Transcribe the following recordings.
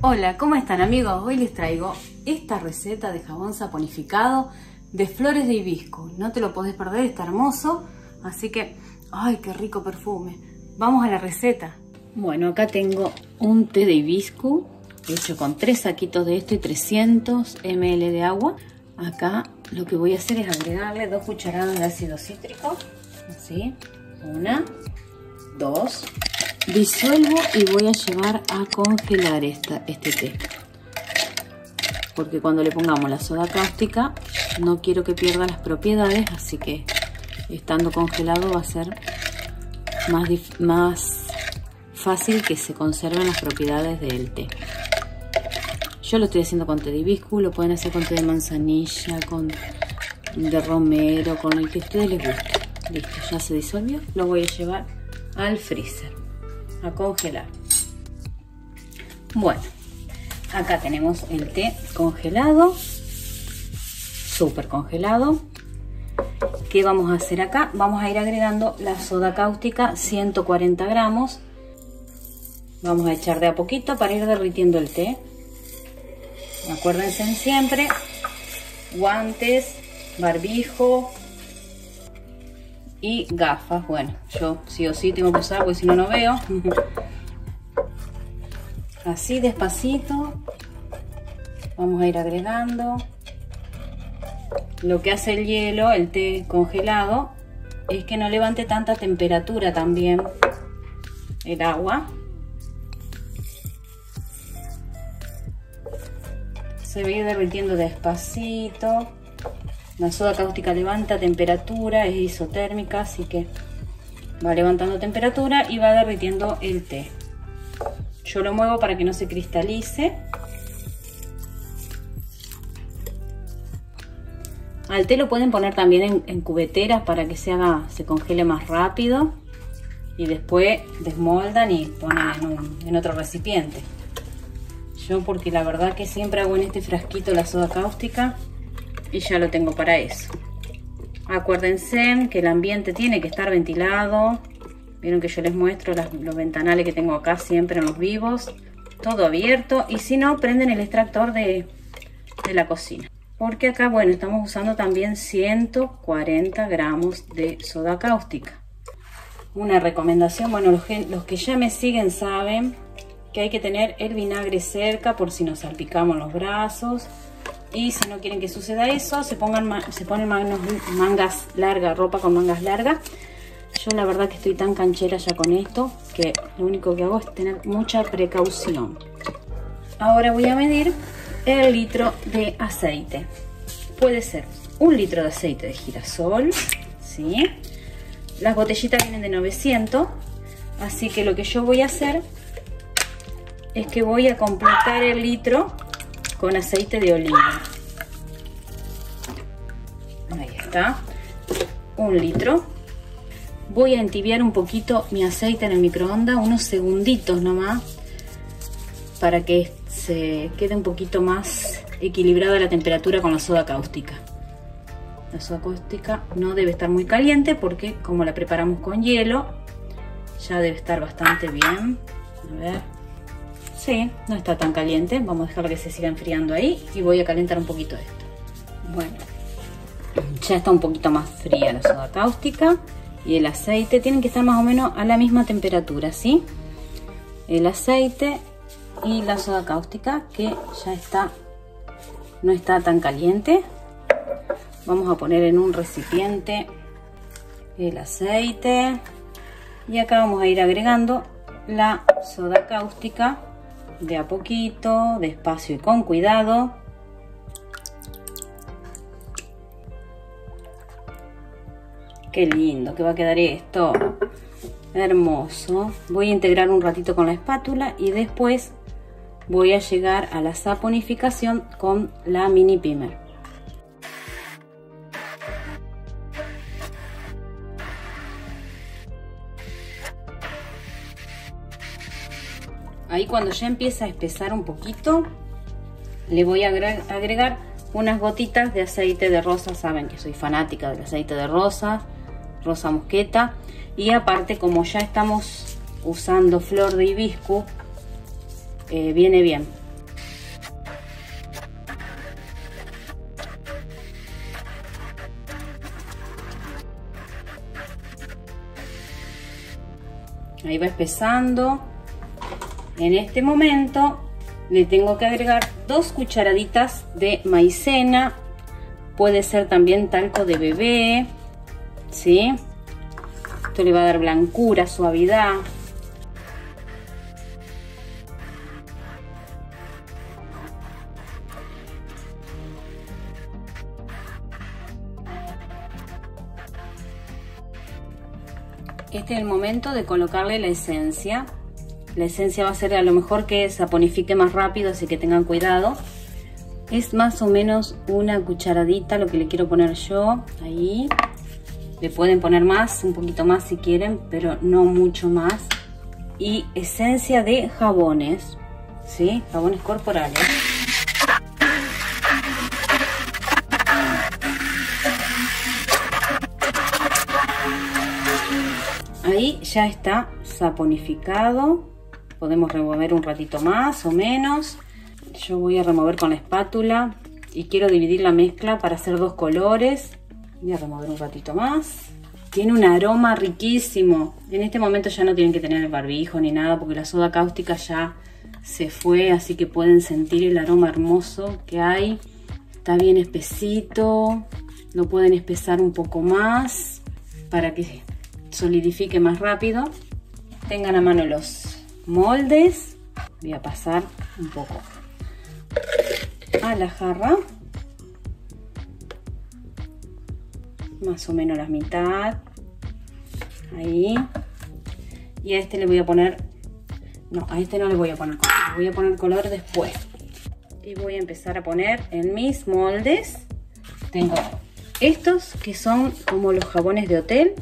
Hola, ¿cómo están amigos? Hoy les traigo esta receta de jabón saponificado de flores de hibisco. No te lo podés perder, está hermoso. Así que, ¡ay, qué rico perfume! Vamos a la receta. Bueno, acá tengo un té de hibisco hecho con 3 saquitos de esto y 300 ml de agua. Acá lo que voy a hacer es agregarle 2 cucharadas de ácido cítrico. Así, 1, 2... Disuelvo y voy a llevar a congelar este té, porque cuando le pongamos la soda cáustica no quiero que pierda las propiedades, así que estando congelado va a ser más fácil que se conserven las propiedades del té. Yo lo estoy haciendo con té de hibisco, lo pueden hacer con té de manzanilla, con de romero, con el que a ustedes les guste. Listo, ya se disolvió, lo voy a llevar al freezer a congelar. Bueno, acá tenemos el té congelado, súper congelado. ¿Qué vamos a hacer acá? Vamos a ir agregando la soda cáustica, 140 gramos. Vamos a echar de a poquito para ir derritiendo el té. Acuérdense siempre, guantes, barbijo y gafas. Bueno, yo sí o sí tengo que usar porque si no, no veo. Así, despacito vamos a ir agregando. Lo que hace el hielo, el té congelado, es que no levante tanta temperatura también el agua. Se va a ir derritiendo despacito. La soda cáustica levanta temperatura, es isotérmica, así que va levantando temperatura y va derritiendo el té. Yo lo muevo para que no se cristalice. Al té lo pueden poner también en cubeteras para que se congele más rápido. Y después desmoldan y ponen en otro recipiente. Yo, porque la verdad que siempre hago en este frasquito la soda cáustica, y ya lo tengo para eso. Acuérdense que el ambiente tiene que estar ventilado. Vieron que yo les muestro los ventanales que tengo acá siempre en los vivos. Todo abierto. Y si no, prenden el extractor de la cocina. Porque acá, bueno, estamos usando también 140 gramos de soda cáustica. Una recomendación, bueno, los que ya me siguen saben que hay que tener el vinagre cerca por si nos salpicamos los brazos. Y si no quieren que suceda eso, se ponen mangas largas, ropa con mangas largas. Yo la verdad que estoy tan canchera ya con esto, que lo único que hago es tener mucha precaución. Ahora voy a medir el litro de aceite. Puede ser 1 litro de aceite de girasol, ¿sí? Las botellitas vienen de 900, así que lo que yo voy a hacer es que voy a completar el litro con aceite de oliva. Ahí está, 1 litro. Voy a entibiar un poquito mi aceite en el microondas, unos segunditos nomás, para que se quede un poquito más equilibrada la temperatura con la soda cáustica. La soda cáustica no debe estar muy caliente porque como la preparamos con hielo, ya debe estar bastante bien. A ver. Sí, no está tan caliente, vamos a dejar que se siga enfriando ahí y voy a calentar un poquito esto. Bueno, ya está un poquito más fría la soda cáustica y el aceite tienen que estar más o menos a la misma temperatura, ¿sí? El aceite y la soda cáustica, que ya está, no está tan caliente. Vamos a poner en un recipiente el aceite y acá vamos a ir agregando la soda cáustica. De a poquito, despacio y con cuidado. Qué lindo que va a quedar esto. Hermoso. Voy a integrar un ratito con la espátula y después voy a llegar a la saponificación con la mini pimer. Ahí cuando ya empieza a espesar un poquito, le voy a agregar unas gotitas de aceite de rosa. Saben que soy fanática del aceite de rosa, rosa mosqueta. Y aparte, como ya estamos usando flor de hibisco, viene bien. ahí va espesando. En este momento le tengo que agregar 2 cucharaditas de maicena, puede ser también talco de bebé, ¿sí? Esto le va a dar blancura, suavidad. Este es el momento de colocarle la esencia. La esencia va a ser a lo mejor que saponifique más rápido, así que tengan cuidado. Es más o menos 1 cucharadita lo que le quiero poner yo. Ahí. Le pueden poner más, un poquito más si quieren, pero no mucho más. Y esencia de jabones, ¿sí? Jabones corporales. Ahí ya está saponificado, podemos remover un ratito más o menos. Yo voy a remover con la espátula y quiero dividir la mezcla para hacer 2 colores. Voy a remover un ratito más. Tiene un aroma riquísimo. En este momento ya no tienen que tener el barbijo ni nada porque la soda cáustica ya se fue, así que pueden sentir el aroma hermoso que hay. Está bien espesito, lo pueden espesar un poco más para que solidifique más rápido. Tengan a mano los moldes. Voy a pasar un poco a la jarra, más o menos la mitad, ahí. Y a este le voy a poner, no, a este no le voy a poner color, le voy a poner color después. Y voy a empezar a poner en mis moldes. Tengo estos que son como los jabones de hotel.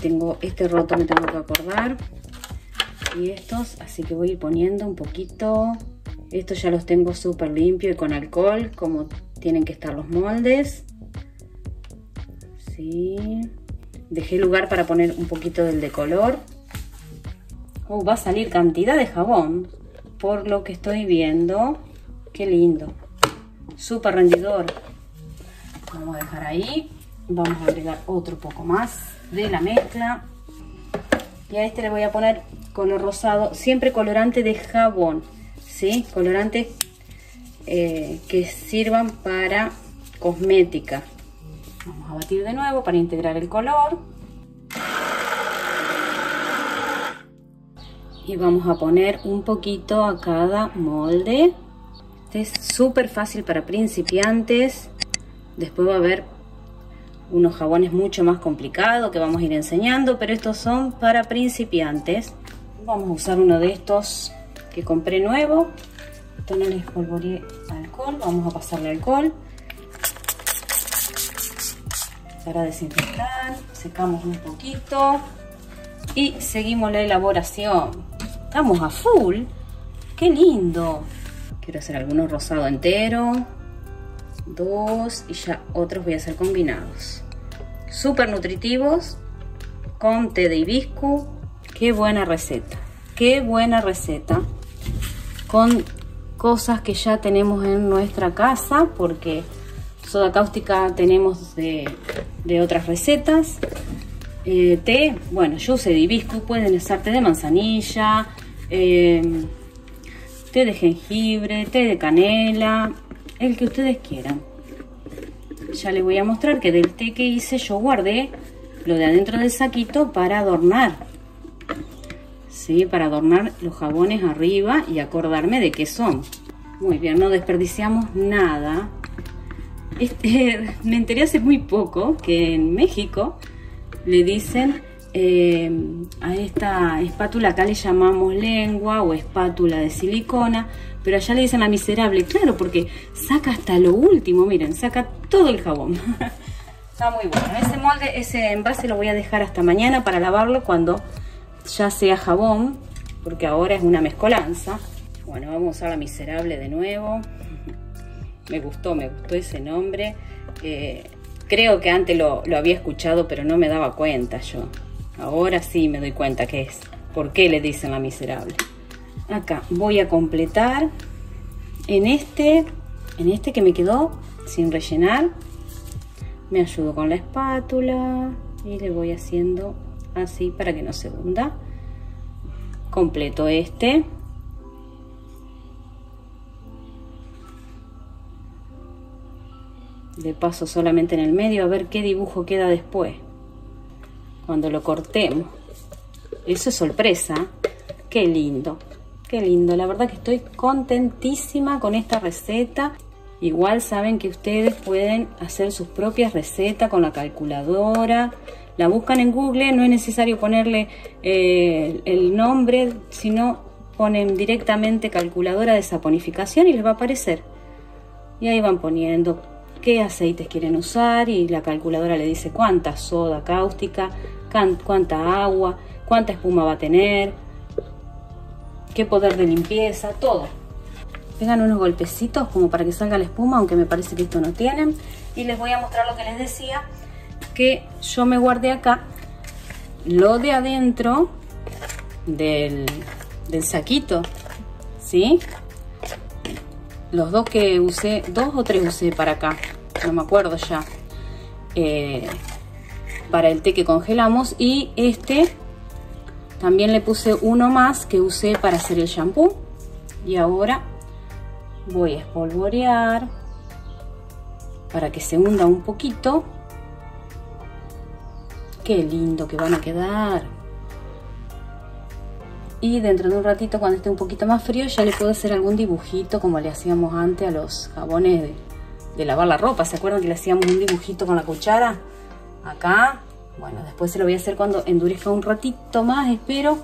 Tengo este roto, me tengo que acordar, y estos, así que voy a ir poniendo un poquito. Estos ya los tengo súper limpio y con alcohol, como tienen que estar los moldes, ¿sí? Dejé lugar para poner un poquito del de color. Va a salir cantidad de jabón por lo que estoy viendo. Qué lindo, súper rendidor. Vamos a dejar ahí. Vamos a agregar otro poco más de la mezcla. Y a este le voy a poner color rosado, siempre colorante de jabón, ¿sí? Colorantes que sirvan para cosmética. Vamos a batir de nuevo para integrar el color. Y vamos a poner un poquito a cada molde. Este es súper fácil para principiantes. Después va a haber unos jabones mucho más complicados que vamos a ir enseñando, pero estos son para principiantes. Vamos a usar uno de estos que compré nuevo. Esto no le espolvoreé alcohol, vamos a pasarle alcohol para desinfectar. Secamos un poquito y seguimos la elaboración. Estamos a full, qué lindo. Quiero hacer algunos rosado entero, 2, y ya otros voy a hacer combinados. Súper nutritivos, con té de hibisco. Qué buena receta, qué buena receta, con cosas que ya tenemos en nuestra casa, porque soda cáustica tenemos de otras recetas. Té, bueno, yo usé de hibisco, pueden usar té de manzanilla, té de jengibre, té de canela, el que ustedes quieran. Ya les voy a mostrar que del té que hice yo guardé lo de adentro del saquito para adornar, ¿sí? Para adornar los jabones arriba y acordarme de qué son. Muy bien, no desperdiciamos nada. Me enteré hace muy poco que en México le dicen a esta espátula, acá le llamamos lengua o espátula de silicona, pero allá le dicen la miserable. Claro, porque saca hasta lo último, miren, saca todo el jabón. Está muy bueno. Ese molde, ese envase lo voy a dejar hasta mañana para lavarlo cuando ya sea jabón, porque ahora es una mezcolanza. Bueno, vamos a usar la miserable de nuevo. Me gustó ese nombre. Creo que antes lo había escuchado, pero no me daba cuenta yo. Ahora sí me doy cuenta que es. ¿Por qué le dicen la miserable? Acá voy a completar en este que me quedó sin rellenar. Me ayudo con la espátula y le voy haciendo así para que no se hunda. Completo este. Le paso solamente en el medio a ver qué dibujo queda después. Cuando lo cortemos. Eso es sorpresa. Qué lindo. Qué lindo. La verdad que estoy contentísima con esta receta. Igual saben que ustedes pueden hacer sus propias recetas con la calculadora. La buscan en Google. No es necesario ponerle el nombre. Sino ponen directamente calculadora de saponificación y les va a aparecer. Y ahí van poniendo qué aceites quieren usar y la calculadora le dice cuánta soda cáustica, cuánta agua, cuánta espuma va a tener, qué poder de limpieza, todo. Pegan unos golpecitos como para que salga la espuma, aunque me parece que esto no tienen. Y les voy a mostrar lo que les decía, que yo me guardé acá lo de adentro del saquito, ¿sí? Los dos que usé, dos o tres usé para acá, no me acuerdo ya, para el té que congelamos. Y este también le puse uno más que usé para hacer el shampoo. Y ahora voy a espolvorear para que se hunda un poquito. Qué lindo que van a quedar. Y dentro de un ratito, cuando esté un poquito más frío, ya le puedo hacer algún dibujito como le hacíamos antes a los jabones de lavar la ropa. ¿Se acuerdan que le hacíamos un dibujito con la cuchara? Acá. Bueno, después se lo voy a hacer cuando endurezca un ratito más, espero.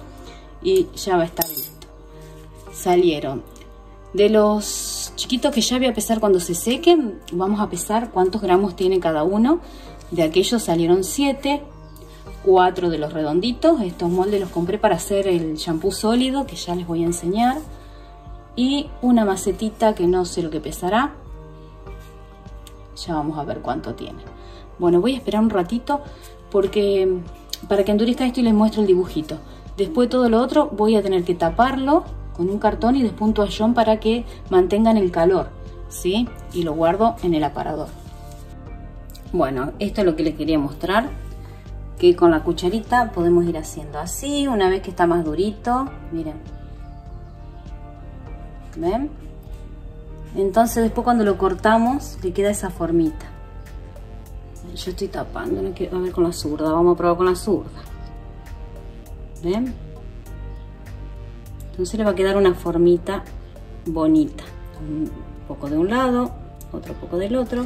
Y ya va a estar listo. Salieron. De los chiquitos que ya voy a pesar cuando se sequen, vamos a pesar cuántos gramos tiene cada uno. De aquellos salieron 7. 4 de los redonditos. Estos moldes los compré para hacer el shampoo sólido, que ya les voy a enseñar, y una macetita que no sé lo que pesará, ya vamos a ver cuánto tiene. Bueno, voy a esperar un ratito porque para que endurezca esto y les muestro el dibujito. Después todo lo otro voy a tener que taparlo con un cartón y después un toallón para que mantengan el calor, ¿sí? Y lo guardo en el aparador. Bueno, esto es lo que les quería mostrar, que con la cucharita podemos ir haciendo así. Una vez que está más durito, miren, ¿ven? Entonces después cuando lo cortamos le queda esa formita. Yo estoy tapando, no quiero, a ver con la zurda, vamos a probar con la zurda, ¿ven? Entonces le va a quedar una formita bonita, un poco de un lado, otro poco del otro,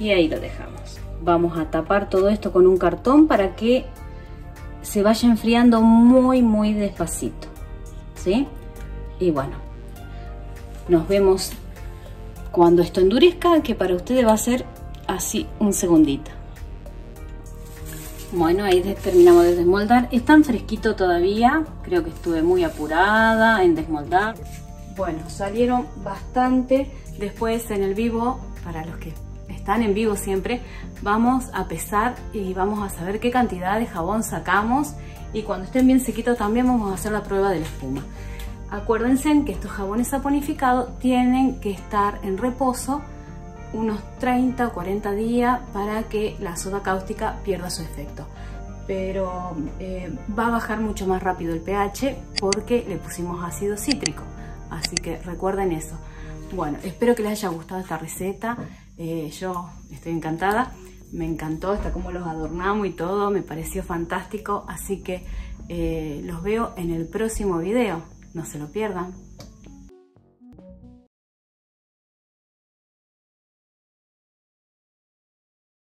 y ahí lo dejamos. Vamos a tapar todo esto con un cartón para que se vaya enfriando muy muy despacito, ¿sí? Y bueno, nos vemos cuando esto endurezca, que para ustedes va a ser así un segundito. Bueno, ahí terminamos de desmoldar. Es tan fresquito todavía, creo que estuve muy apurada en desmoldar. Bueno, salieron bastante. Después en el vivo, para los que están en vivo siempre, vamos a pesar y vamos a saber qué cantidad de jabón sacamos, y cuando estén bien sequitos también vamos a hacer la prueba de la espuma. Acuérdense que estos jabones saponificados tienen que estar en reposo unos 30 o 40 días para que la soda cáustica pierda su efecto, pero va a bajar mucho más rápido el pH porque le pusimos ácido cítrico, así que recuerden eso. Bueno, espero que les haya gustado esta receta. Yo estoy encantada, me encantó hasta cómo los adornamos y todo, me pareció fantástico. Así que los veo en el próximo video, no se lo pierdan.